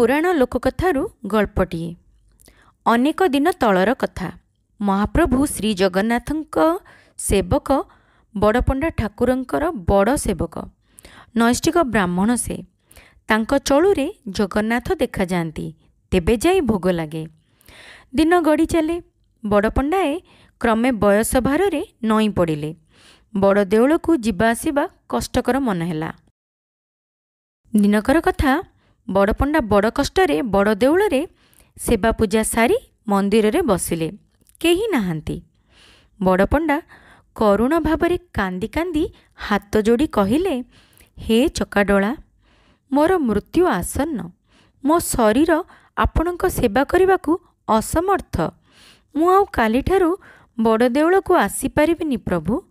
पुराण लोककथारू गल्पटीए। अनेक दिन तलर कथा। महाप्रभु श्री जगन्नाथंक सेवक बड़पंडा ठाकुरंकर बड़ सेवक नैष्ठिक ब्राह्मण से तांक चलुरे जगन्नाथ देखा जाती तेबे जाई भोग लगे। दिन गड़ी चले। बड़पंडाए क्रमे बयस भार रे नई पड़िले। बड़ देउल को जीवा आसीबा कष्टकर मन हैला। दिनकर कथा। बड़पंडा बड़ कष्टरे बड़ देउलरे सेवा पूजा सारी मंदिर रे बसिले। केही नाहांती। बड़पंडा करुण भावरे कांदी कांदी हाथ जोड़ी कहिले, हे चकाडोला, मोर मृत्यु आसन्न। मो शरीर आपणक सेवा करबाकू असमर्थ। मु आउ काली ठारू बड़ देउल को आसी पारिबिनी। प्रभु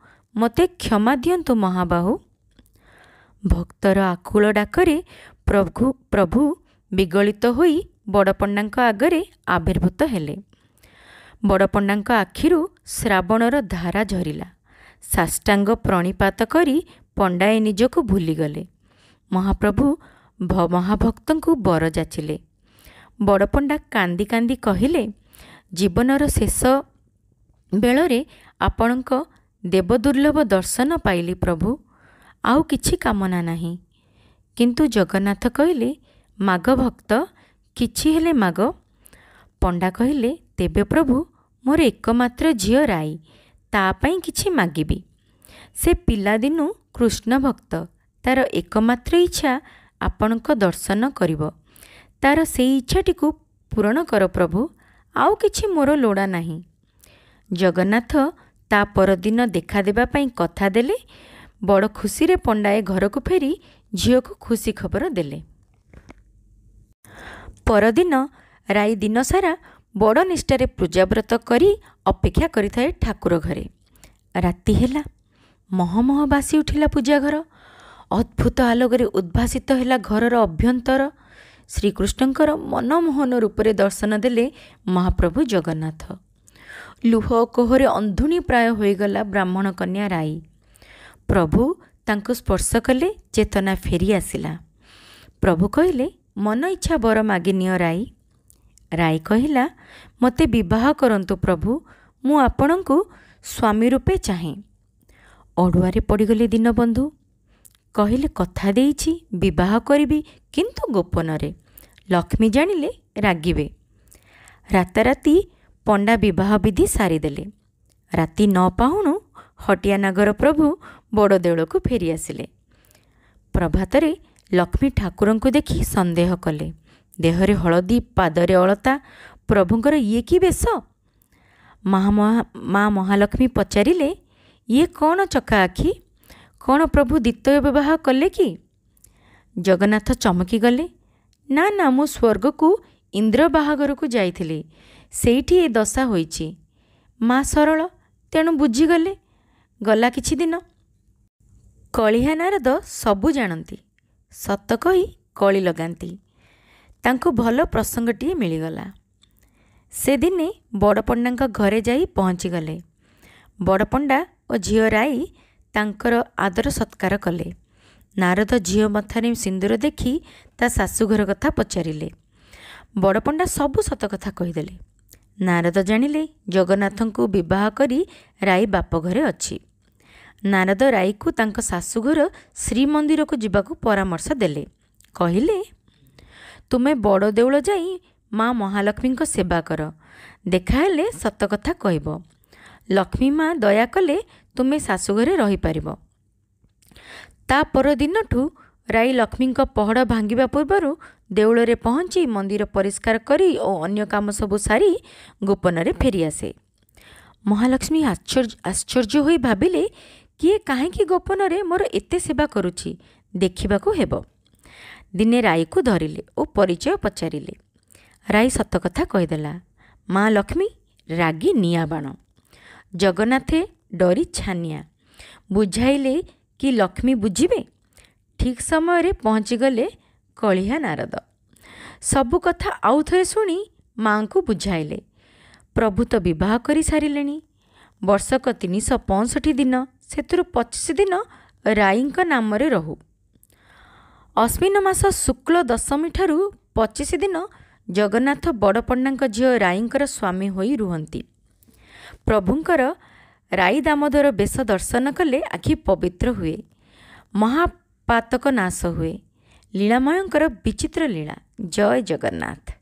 मते क्षमा दियंतु महाबाहु। भक्तर आकुल डाकरे प्रभु विगलित होई बड़पंडांक आगरे आविर्भूत हेले। बड़पंडांक आखिरु श्रावणर धारा झरिला। साष्टांग प्रणिपात करी पंडाए निजकु भूलिगले। महाप्रभु महाभक्तंकु वर जाचिले। बड़पंडा कांदी कांदी कहिले, जीवनर शेष बेलरे आपणक देवदुर्लभ दर्शन पाइली प्रभु। आउ किछि कामना नाही। किंतु जगन्नाथ कहले, माग भक्त, किछि हेले माग। पंडा कहले, तेबे प्रभु मोर एकमात्र झियो राई, तापाई किछि मागिबी। से पिला दिनु कृष्ण भक्त, तार एकमात्र इच्छा आपणक दर्शन करिवो। तार सेई इच्छाटीकु पूर्ण कर प्रभु। आउ किछि मोर लोड़ा नाही। जगन्नाथ ता परदिन देखा देबा पई कथा देले। बड़ खुशी रे पंडाए घर को फेरी झियो को खुशी खबर देले। परदिन राई दिन सारा बड़ निष्ठारे पूजाव्रत करी अपेक्षा करी थाए ठाकुर घरे। राती हेला। महमह बासी उठिला पूजा घर। अद्भुत आलोकरे उद्भासित हेला घरर अभ्यंतर। श्रीकृष्णंकर मनमोहन रूपरे दर्शन देले महाप्रभु जगन्नाथ। लुह कोहरे अंधुणी प्राय होईगला ब्राह्मण कन्या राई। प्रभु तांको स्पर्श कले, चेतना फेरी आसिला। प्रभु कहले, मन इच्छा वर मागि नियो राई। राई कहिला, मते विवाह करंतु प्रभु, मु आपणंकु स्वामी रूपे चाहे। अडुआरे पड़िगले दीनबंधु। कहिले, कथा देइछि विवाह करिबि, किंतु गोपनरे। लक्ष्मी जानिले रागिबे। राताराती पंडा विवाह विधि सारीदेले। राति न पाहुणु हटियानगर प्रभु बड़देउल को फेरी आसिले। प्रभातरे लक्ष्मी ठाकुरंकु देखि संदेह कले। देहरे हलदी, पादरे अलता। प्रभुंकर ये कि बेश? मा महालक्ष्मी पचारिले, ये कौन चका आखि? कौन प्रभु द्वितीय विवाह कले कि? जगन्नाथ चमकी गले। ना ना, मु स्वर्ग को इंद्र बाहागर को जाइथिली, सेठी ए दशा होईची। माँ सरल, तेणु बुझीगले। गला किछि दिन। कलिहा नारद सबु जानती, सत कही कली लगांती। तांको भल प्रसंगटी मिलिगला। से दिने बड़पंडांक घरे जाई पहुँची गले। बड़पंडा और झियो राई तांकर आदर सत्कार कले। नारद झियो मथारे सिंदूर देखी ता सासूघर कथा पचारिले। बड़पंडा सबु सत कथा कहीदेले। नारद जानिले जगन्नाथंकु विवाह करी राई बाप घरे अछि। नारद राई को तांको सासूघर श्रीमंदिर को जीवाकू परामर्श देले। कहिले, तुमे बड़ देउल जाई माँ महालक्ष्मी को सेवा कर। देखाहेले सत कथा कहब। लक्ष्मी माँ दया कले तुमे सासूघरे रही पारिबो। ता पर दिनठू राई लक्ष्मी को पहड़ भांगिबा पूर्वरु देउल रे पहुंची मंदिर परिष्कार करी और अन्य काम सबु सारी गोपन रे फेरी आसे। महालक्ष्मी आश्चर्य होई भाबिले, किए काहेकि गोपन रे मोर एते सेवा करूची, देखिबाकू हेबो। दिने राई को धरिले और परिचय पचारिले। राई सत कथा कहिदेला। माँ लक्ष्मी रागी निया बाण। जगन्नाथे डरी छानिया। बुझाइले कि लक्ष्मी बुझिबे। ठीक समय रे पहुँची गले कलिहा नारद। सबु कथा आउ थे शुणी माँ को बुझाइले। प्रभु तो विवाह करी सारिलेनी। वर्षक 365 दिन, सेतुरु 25 दिन राईंक नामरे रहू। अश्विन मास शुक्ल दशमी ठारू 25 दिन जगन्नाथ बड़पण्डा झील राईंकर स्वामी होई रुहंती। प्रभुंकर राई दामोदर बेश दर्शन कले आखि पवित्र हुए, महापातक नाश हुए। लीलामयंकर विचित्र लीला। जय जगन्नाथ।